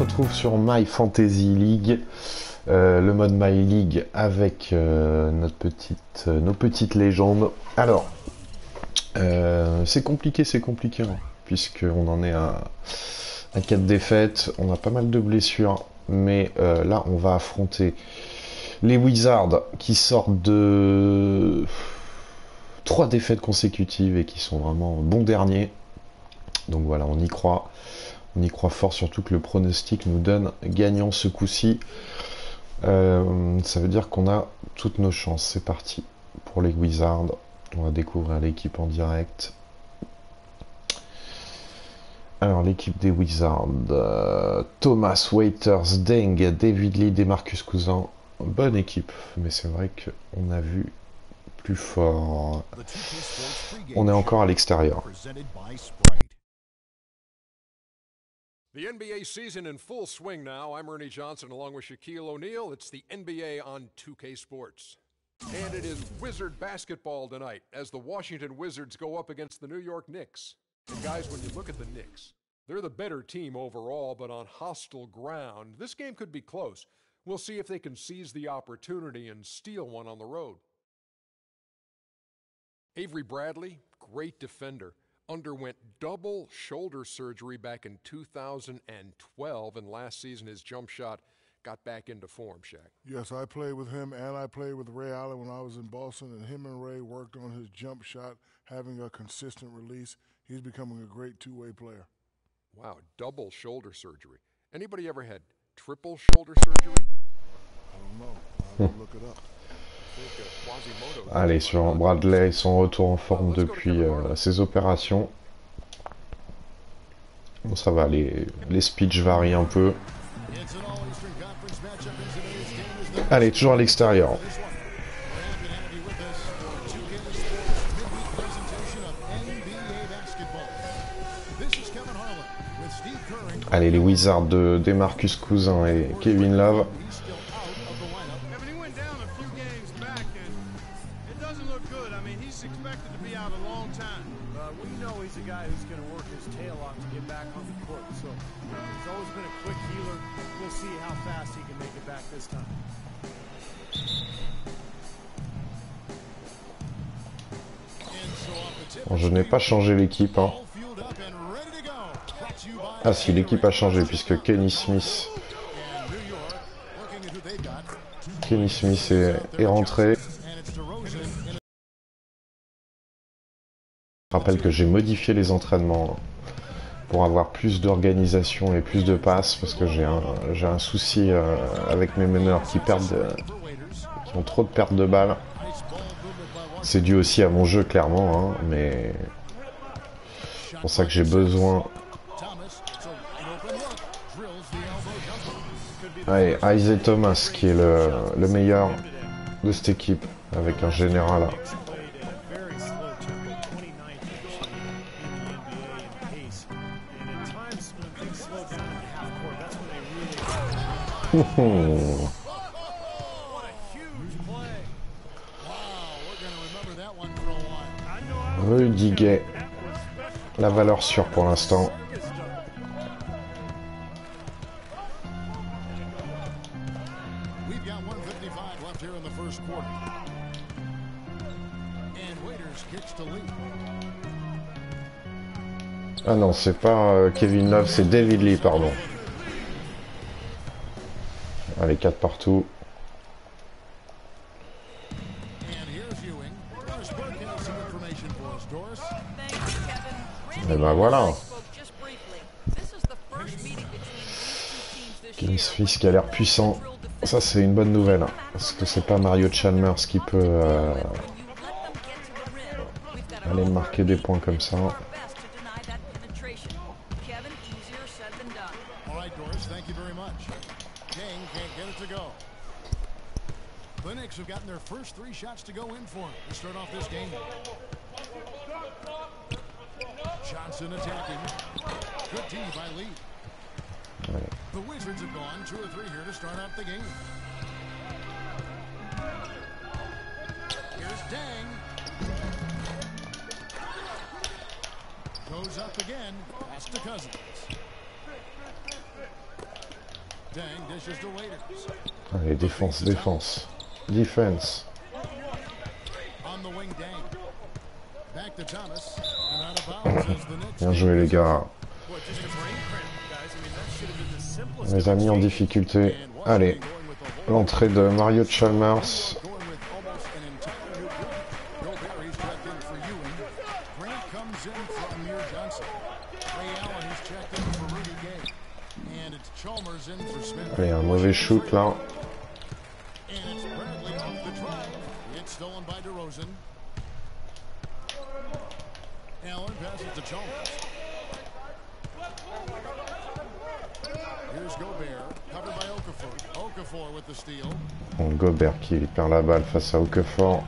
retrouve sur My Fantasy League, le mode My League avec nos petites légendes. Alors, c'est compliqué, hein, puisqu'on en est à 4 défaites, on a pas mal de blessures, mais là on va affronter les Wizards qui sortent de 3 défaites consécutives et qui sont vraiment bons derniers. Donc voilà, on y croit fort, surtout que le pronostic nous donne gagnant ce coup-ci. Ça veut dire qu'on a toutes nos chances. C'est parti pour les Wizards. On va découvrir l'équipe en direct. Alors l'équipe des Wizards, Thomas, Waiters, Deng, David Lee, DeMarcus Cousin. Bonne équipe, mais c'est vrai qu'on a vu plus fort. On est encore à l'extérieur. The NBA season in full swing now. I'm Ernie Johnson along with Shaquille O'Neal. It's the NBA on 2K Sports. And it is Wizard basketball tonight as the Washington Wizards go up against the New York Knicks. And guys, when you look at the Knicks, they're the better team overall, but on hostile ground, this game could be close. We'll see if they can seize the opportunity and steal one on the road. Avery Bradley, great defender. Underwent double shoulder surgery back in 2012, and last season his jump shot got back into form, Shaq. Yes, I played with him, and I played with Ray Allen when I was in Boston, and him and Ray worked on his jump shot, having a consistent release. He's becoming a great two-way player. Wow, double shoulder surgery. Anybody ever had triple shoulder surgery? I don't know. I'll have to look it up. Allez, sur Bradley, son retour en forme depuis ses opérations. Bon, ça va, les speeches varient un peu. Allez, toujours à l'extérieur. Allez, les Wizards de DeMarcus Cousin et Kevin Love. Bon, je n'ai pas changé l'équipe. Hein. Ah si, l'équipe a changé puisque Kenny Smith est rentré. Je rappelle que j'ai modifié les entraînements pour avoir plus d'organisation et plus de passes parce que j'ai un souci avec mes meneurs qui ont trop de pertes de balles. C'est dû aussi à mon jeu, clairement, hein, mais c'est pour ça que j'ai besoin. Allez, Isaiah Thomas qui est le meilleur de cette équipe avec un général. Rudy Gay, la valeur sûre pour l'instant. Ah non, c'est pas Kevin Love, c'est David Lee, pardon. Allez, 4 partout. Et ben voilà. Kenny Smith qui a l'air puissant. Ça, c'est une bonne nouvelle. Hein, parce que c'est pas Mario Chalmers qui peut aller marquer des points comme ça. Allez, défense, défense. Defense. Bien joué, les gars. On les a mis en difficulté. Allez, l'entrée de Mario Chalmers. Allez, un mauvais shoot là. Bon, Gobert qui perd la balle face à Okefor.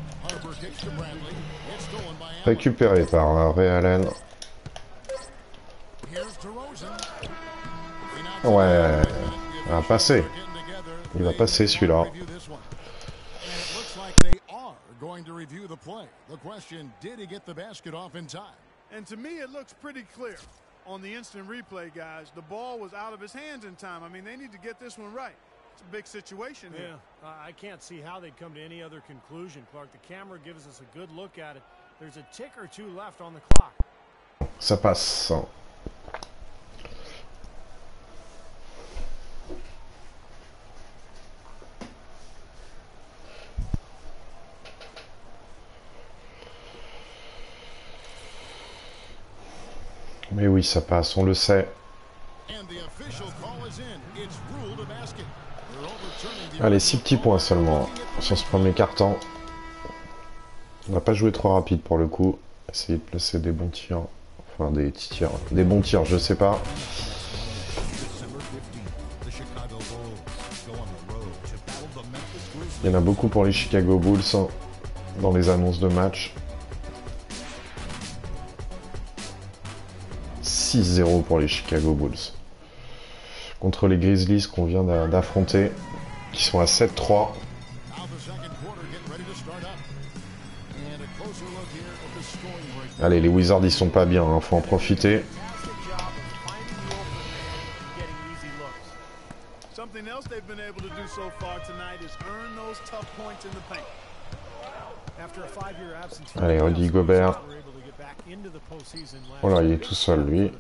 Récupéré par Ray Allen. Ouais, il va passer. Il va passer celui-là. And to me, it looks pretty clear on the instant replay, guys. The ball was out of his hands in time. I mean, they need to get this one right. It's a big situation here. Yeah, I can't see how they'd come to any other conclusion, Clark. The camera gives us a good look at it. There's a tick or two left on the clock. Ça passe. Mais oui, ça passe, on le sait. Allez, 6 petits points seulement sur ce premier carton. On n'a pas joué trop rapide pour le coup. Essayez de placer des bons tirs. Enfin, des petits tirs. Des bons tirs, je sais pas. Il y en a beaucoup pour les Chicago Bulls hein, dans les annonces de match. 6-0 pour les Chicago Bulls. Contre les Grizzlies qu'on vient d'affronter, qui sont à 7-3. Allez, les Wizards, ils sont pas bien, hein, faut en profiter. Allez, Rudy Gobert. Oh là, il est tout seul, lui.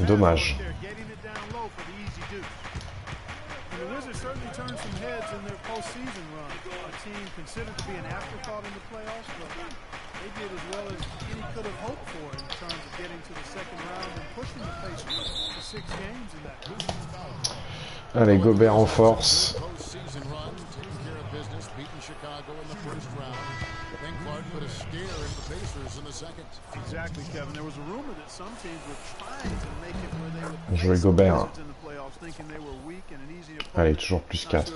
Dommage. Allez, Gobert en force. Jouer Gobert. Allez, toujours plus 4.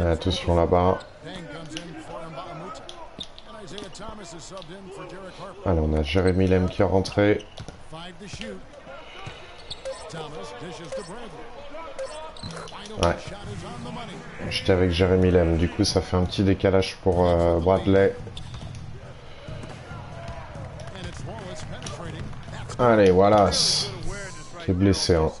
Attention là-bas. Allez, on a Jeremy Lamb qui est rentré. Ouais. J'étais avec Jeremy Lamb, du coup ça fait un petit décalage pour Bradley. Allez, Wallace qui est blessé. Hein.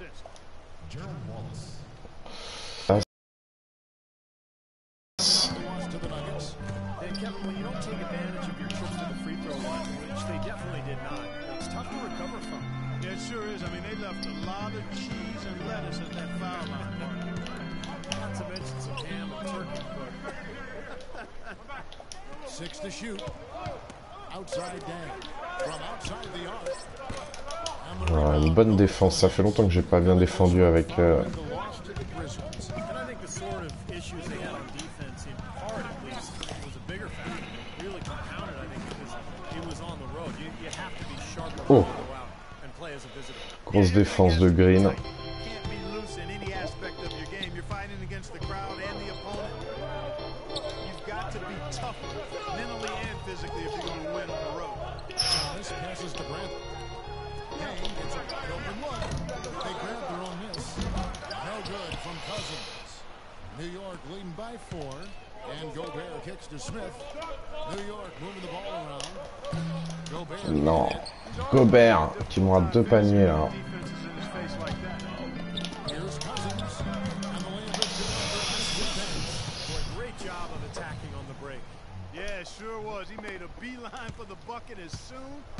Voilà, une bonne défense, ça fait longtemps que j'ai pas bien défendu avec Oh, grosse défense de Green. It's a wide open look. They grabbed their own miss. No good from Cousins. New York leading by 4. And Gobert kicks to Smith. New York moving the ball around. Gobert. Non. Gobert qui me rate 2 paniers là.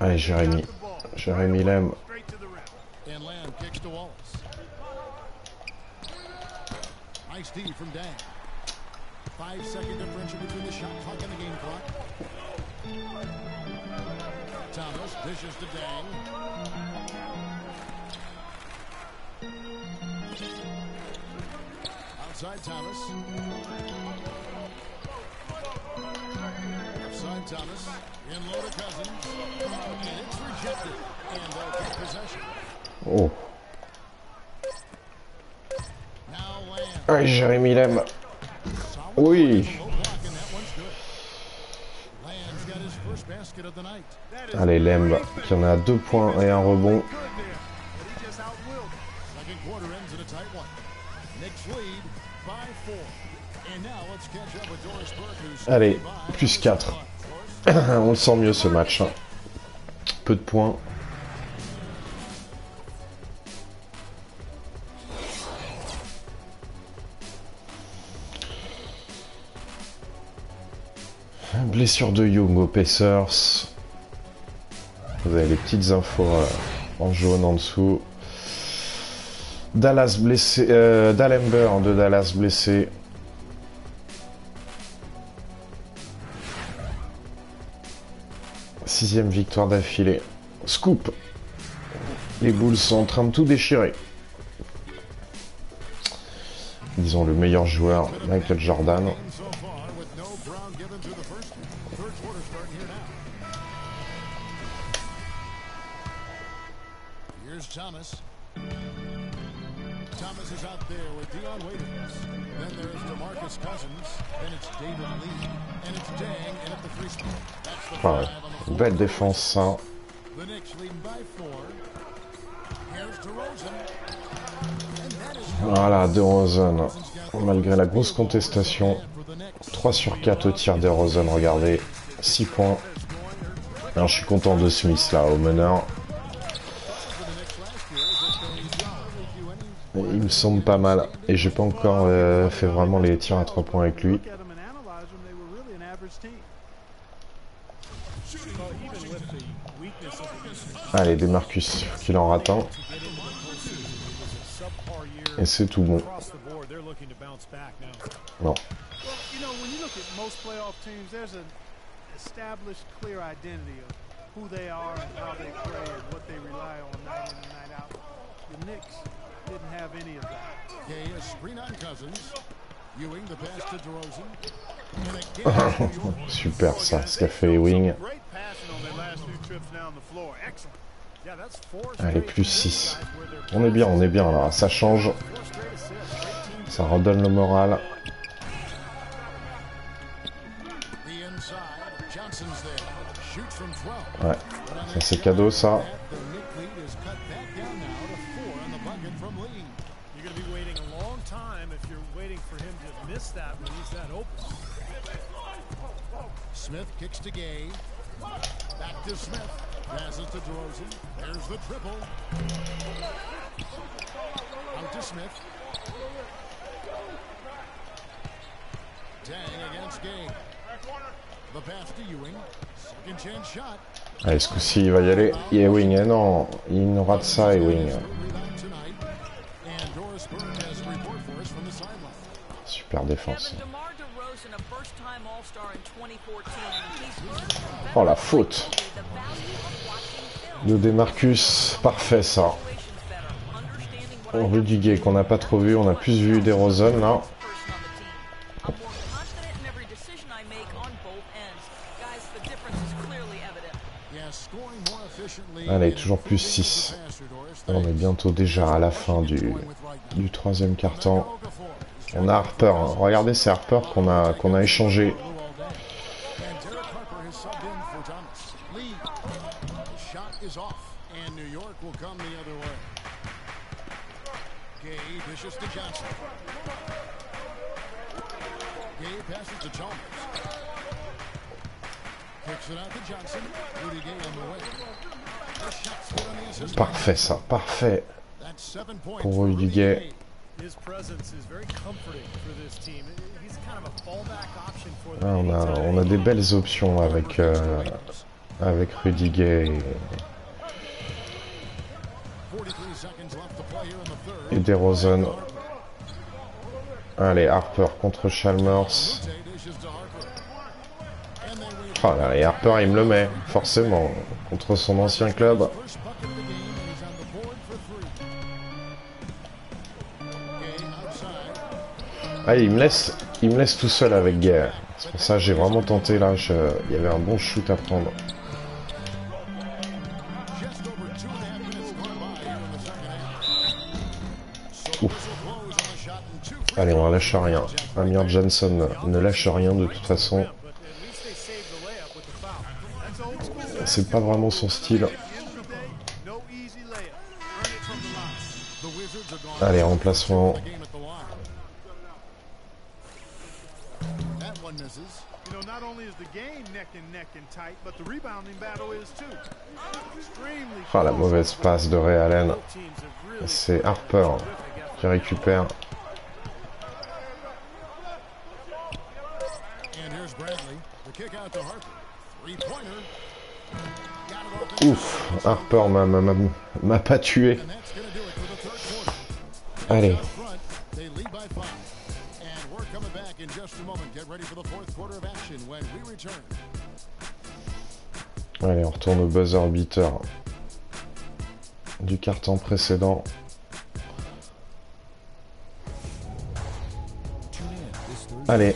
Allez, Jeremy Lamb. And Lamb kicks to Wallace. Nice D from Deng. 5-second differential between the shot clock and the game clock. Thomas dishes to Deng. Outside Thomas. Outside Thomas. In low to Cousins. And it's rejected. And they'll get possession. Oh. Ah, Jérémy Lamb. Oui. Allez, Lamb, qui en a 2 points et un rebond. Allez, plus 4. On le sent mieux ce match. Hein. Peu de points. Blessure de Young aux Pacers. Vous avez les petites infos en jaune en dessous. Dallas blessé. Dalember de Dallas blessé. Sixième victoire d'affilée. Scoop. Les Bulls sont en train de tout déchirer. Ils ont le meilleur joueur, Michael Jordan. Thomas. Thomas is out there with Dion Waiters. Then there's DeMarcus Cousins. Then it's David Lee. And it's Deng. And at the free throw. That's the five. Belle défense. Hein. The Knicks leading by 4. Here's DeRozan. Voilà, DeRozan. Malgré la grosse contestation. 3 sur 4 au tir DeRozan. Regardez. 6 points. Alors je suis content de Smith là au meneur. Il me semble pas mal. Et j'ai pas encore fait vraiment les tirs à 3 points avec lui. Allez, DeMarcus, il faut qu'il en rate un. Et c'est tout bon. Non. Didn't have any of that. Gay is screen on Cousins. Ewing the pass to DeRozan. Super ça, ce qu'a fait Ewing. Allez, plus 6. On est bien là. Ça change. Ça redonne le moral. Ouais, ça c'est cadeau ça. Smith kicks to Gay. Back to Smith. Passes to DeRozan. There's the triple. Out to Smith. Deng against Gay. The pass to Ewing. Second chance shot. Allez, ce coup-ci, il va y aller. Ewing, eh non, il nous rate ça, Ewing. Super défense. Oh la faute de DeMarcus, parfait ça. Rudy Gay qu'on n'a pas trop vu, on a plus vu DeRozan là. Allez, toujours plus 6. On est bientôt déjà à la fin du 3e quart-temps. On a Harper, hein. Regardez, c'est Harper qu'on a échangé. Thomas. Lee. The shot is off, and New York will come the other way. Gay dishes to Johnson. Gay passes to Thomas. Kicks it out to Johnson. Rudy Gay on the way. The shot's put on the assist. Parfait ça, parfait. Pour Rudy Gay. Ah, on a des belles options avec, avec Rudy Gay et DeRozan. Allez, Harper contre Chalmers. Oh là là, et Harper il me le met, forcément, contre son ancien club. Ah, il me laisse tout seul avec Gay. C'est pour ça que j'ai vraiment tenté là. Il y avait un bon shoot à prendre. Ouf. Allez, on lâche rien. Amir Johnson ne lâche rien de toute façon. C'est pas vraiment son style. Allez, remplacement. Ah, la mauvaise passe de Ray Allen. C'est Harper qui récupère. Ouf, Harper m'a pas tué. Allez. In just a moment, get ready for the fourth quarter of action when we return. Allez, on retourne au buzzer beater du carton précédent. Allez,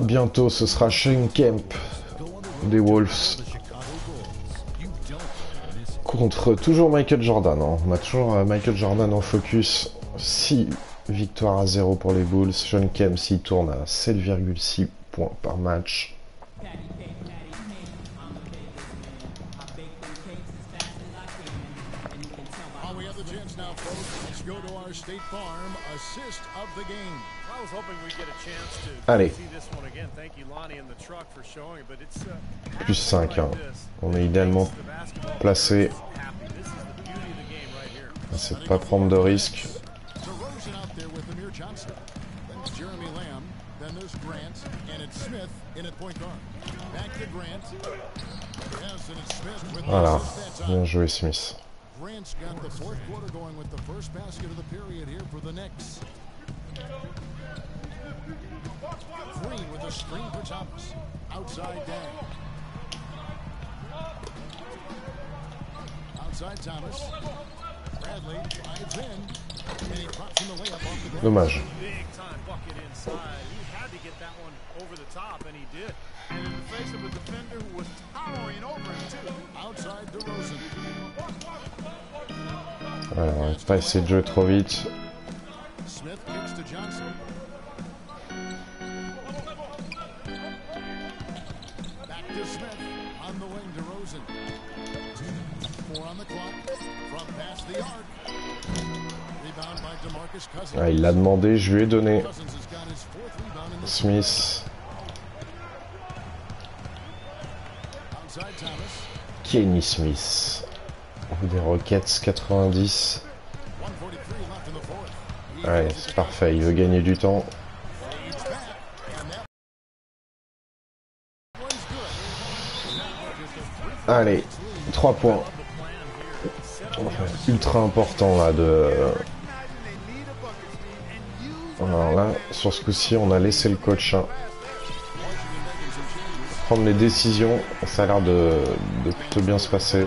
bientôt ce sera Shawn Kemp des Wolves contre toujours Michael Jordan. Hein. On a toujours Michael Jordan en focus. Si victoire à 0 pour les Bulls. Shawn Kemp s'y tourne à 7,6 points par match. Allez. Plus 5. Hein. On est idéalement placé. C'est de ne pas prendre de risques. Johnson, that's Jeremy Lamb, then there's Grant, and it's Smith in at point guard. Back to Grant. Yes, and it's Smith with the first pass. Bien joué, Smith. Grant's got the fourth quarter going with the first basket of the period here for the Knicks. Green with a screen for Thomas. Outside Deng. Outside Thomas. Bradley drives in. Dommage. Voilà, on n'arrive pas à essayer de jouer trop vite. Ah, il l'a demandé, je lui ai donné. Smith. Kenny Smith. Des Rockets 90. Ouais, c'est parfait, il veut gagner du temps. Allez, 3 points. Ultra important là de... Alors là, sur ce coup-ci, on a laissé le coach hein, prendre les décisions. Ça a l'air de plutôt bien se passer.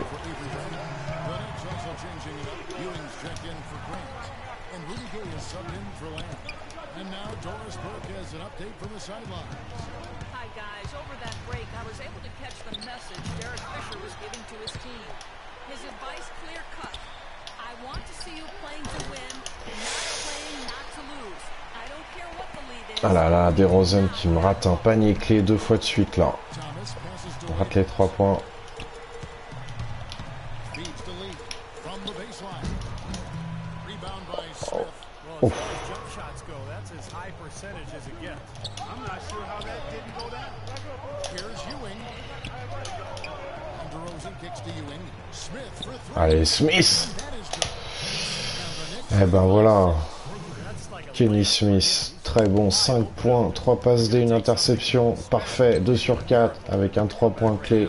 Ah là là, DeRozan qui me rate un panier clé 2 fois de suite là. rate les 3 points. Oh. Allez, Smith. Eh ben voilà. Kenny Smith, très bon, 5 points, 3 passes D, une interception, parfait, 2 sur 4, avec un 3 points clé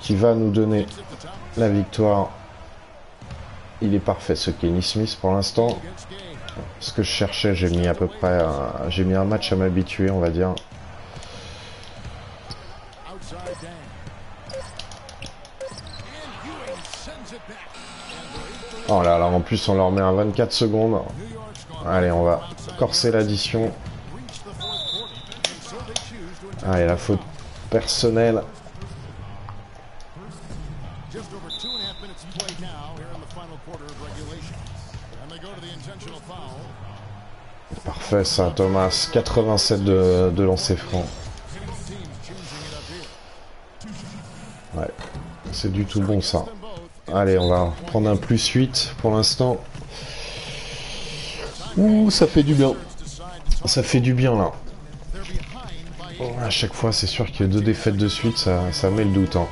qui va nous donner la victoire. Il est parfait ce Kenny Smith pour l'instant. Ce que je cherchais, j'ai mis à peu près, j'ai mis un match à m'habituer, on va dire. Oh là là, en plus on leur met un 24 secondes. Allez, on va corser l'addition. Allez, la faute personnelle. Parfait ça, Thomas. 87 de lancer franc. Ouais, c'est du tout bon ça. Allez, on va prendre un plus 8 pour l'instant. Ouh, ça fait du bien. Ça fait du bien, là. Oh, à chaque fois, c'est sûr qu'il y a 2 défaites de suite, ça met le doute. Hein.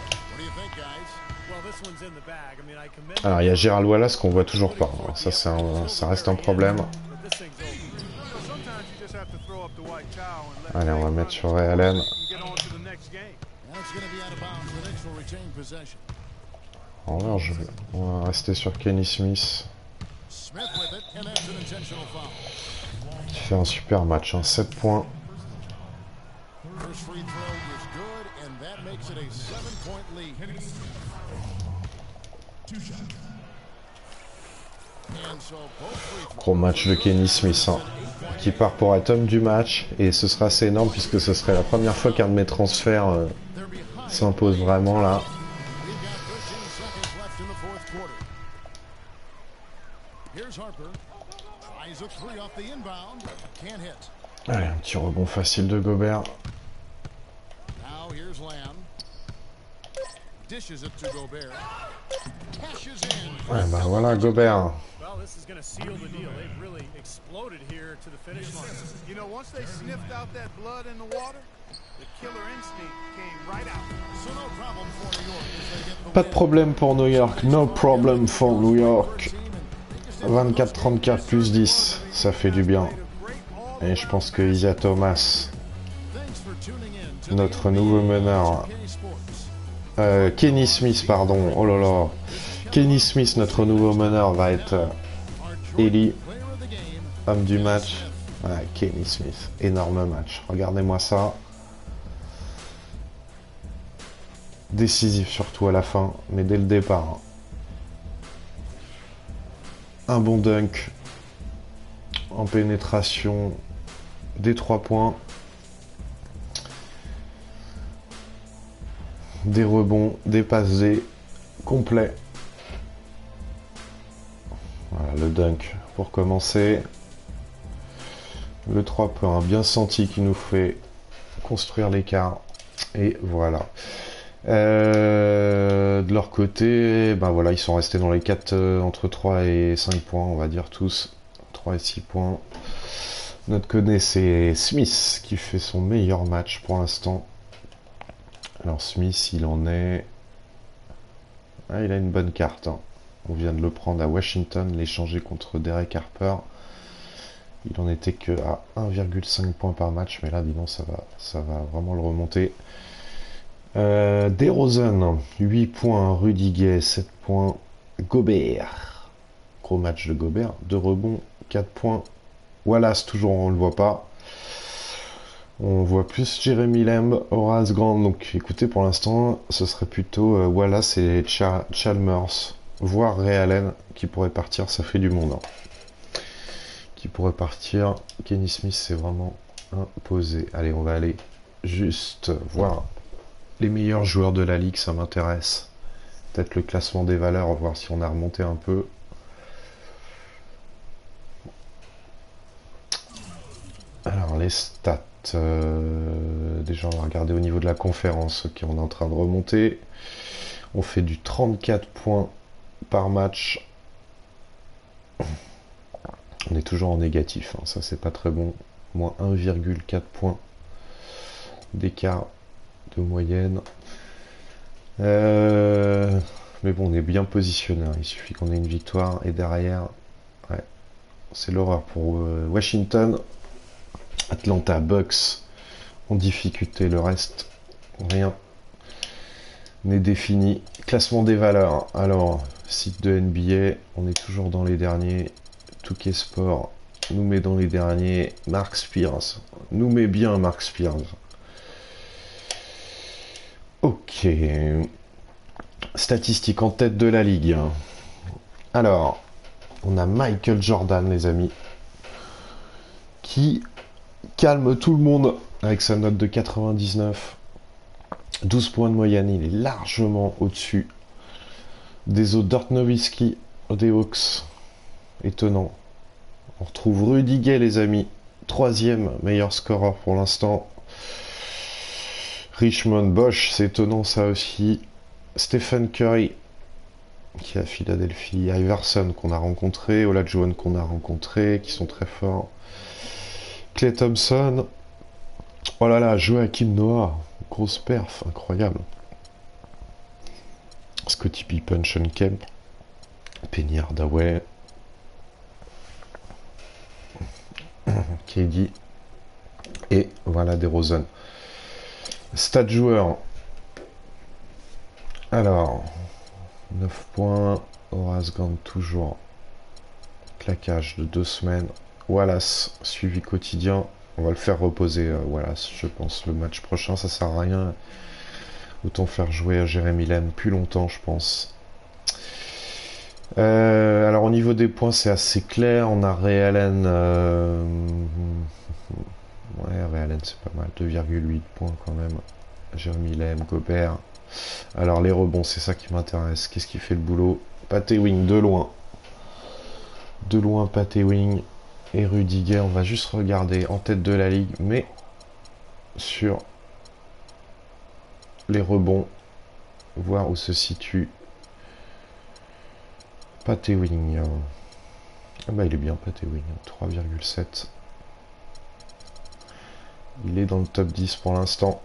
Alors, il y a Gérald Wallace qu'on voit toujours pas. Alors, ça, ça reste un problème. Allez, on va mettre sur Ray Allen. En vrai, on va rester sur Kenny Smith. Qui fait un super match, hein, 7 points. Gros match de Kenny Smith, hein, qui part pour être homme du match. Et ce sera assez énorme puisque ce serait la première fois qu'un de mes transferts s'impose vraiment là. Allez, un petit rebond facile de Gobert. Ouais, bah voilà Gobert. Pas de problème pour New York. No problem for New York. 24-34 plus 10, ça fait du bien. Et je pense que Isaiah Thomas, notre nouveau meneur, Kenny Smith, pardon, oh là là, Kenny Smith, notre nouveau meneur, va être élu homme du match. Ah, Kenny Smith, énorme match, regardez-moi ça. Décisif surtout à la fin, mais dès le départ. Hein. Un bon dunk en pénétration des 3 points, des rebonds, des passes D complet. Voilà le dunk pour commencer. Le 3 points bien senti qui nous fait construire l'écart. Et voilà. De leur côté, ben voilà, ils sont restés dans les 4, entre 3 et 5 points, on va dire tous, 3 et 6 points. Notre connaît, c'est Smith qui fait son meilleur match pour l'instant. Alors Smith, il en est... Ah, il a une bonne carte, hein. On vient de le prendre à Washington, l'échanger contre Derek Harper. Il en était que à 1,5 points par match, mais là, dis donc, ça va vraiment le remonter. DeRozan, 8 points, Rudy Gay, 7 points, Gobert, gros match de Gobert, 2 rebonds, 4 points, Wallace, toujours on le voit pas, on voit plus Jeremy Lamb, Horace Grant, donc écoutez pour l'instant ce serait plutôt Wallace et Chalmers, voire Ray Allen qui pourrait partir, ça fait du monde, hein. Qui pourrait partir, Kenny Smith c'est vraiment imposé, allez on va aller juste voir les meilleurs joueurs de la ligue, ça m'intéresse. Peut-être le classement des valeurs, voir si on a remonté un peu. Alors les stats. Déjà, on va regarder au niveau de la conférence. Ok, on est en train de remonter. On fait du 34 points par match. On est toujours en négatif, hein. Ça c'est pas très bon. Moins 1,4 points d'écart de moyenne. Mais bon, on est bien positionné, hein. Il suffit qu'on ait une victoire. Et derrière, ouais, c'est l'horreur pour Washington. Atlanta, Bucks en difficulté. Le reste, rien n'est défini. Classement des valeurs. Alors, site de NBA, on est toujours dans les derniers. 2K Sports nous met dans les derniers. Mark Spears nous met bien. Mark Spears. Ok. Statistiques en tête de la ligue. Alors, on a Michael Jordan, les amis, qui calme tout le monde avec sa note de 99. 12 points de moyenne, il est largement au-dessus des autres. Nowitzki des Hawks, étonnant. On retrouve Rudy Gay, les amis, troisième meilleur scoreur pour l'instant. Richmond Bosch, c'est étonnant ça aussi. Stephen Curry, qui est à Philadelphie. Iverson, qu'on a rencontré. Olajuwon, qu'on a rencontré, qui sont très forts. Clay Thompson. Oh là là, Joaquin Noah, grosse perf, incroyable. Scottie Pippen, Shawn Kemp, Penny Hardaway, KD, et voilà DeRozan. Stats joueurs. Alors, 9 points, Horace Grant toujours. Claquage de 2 semaines. Wallace, suivi quotidien. On va le faire reposer, Wallace, je pense, le match prochain. Ça sert à rien. Autant faire jouer à Jeremy Lamb plus longtemps, je pense. Alors, au niveau des points, c'est assez clair. On a Ray Allen. Ouais, Ray Allen, c'est pas mal. 2,8 points quand même. Jeremy Lamb, Gobert. Alors, les rebonds, c'est ça qui m'intéresse. Qu'est-ce qui fait le boulot? Pat Ewing, de loin. De loin, Pat Ewing. Et Rudiger, on va juste regarder en tête de la ligue, mais sur les rebonds, voir où se situe Pat Ewing. Ah bah il est bien Pat Ewing, 3,7. Il est dans le top 10 pour l'instant.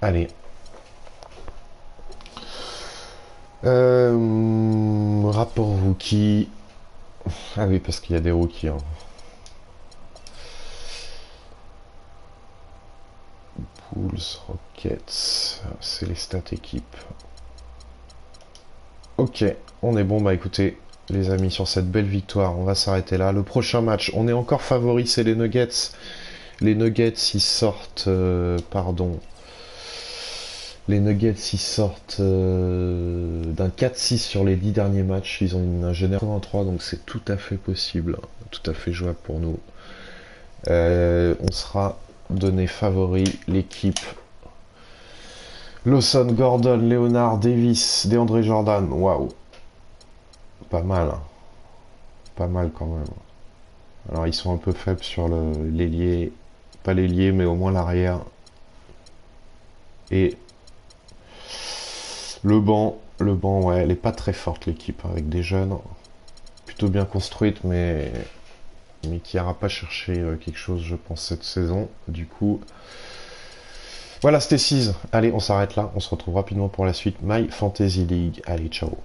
Allez. Rapport rookie. Ah oui, parce qu'il y a des rookies. Hein. Bulls, Rockets, c'est les stats équipes. Ok, on est bon. Bah écoutez, les amis, sur cette belle victoire, on va s'arrêter là. Le prochain match, on est encore favori, c'est les Nuggets. Les Nuggets, ils sortent... d'un 4-6 sur les 10 derniers matchs. Ils ont une ingénierie en 3, donc c'est tout à fait possible, tout à fait jouable pour nous. On sera donné favori, l'équipe Lawson, Gordon, Leonard, Davis, DeAndre Jordan. Waouh, pas mal, hein. Pas mal quand même. Alors ils sont un peu faibles sur l'ailier, pas l'ailier, mais au moins l'arrière. Et le banc, ouais, elle n'est pas très forte l'équipe, hein, avec des jeunes plutôt bien construites, mais qui n'aura pas cherché quelque chose, je pense, cette saison. Du coup, voilà, c'était 6. Allez, on s'arrête là, on se retrouve rapidement pour la suite. My Fantasy League, allez, ciao.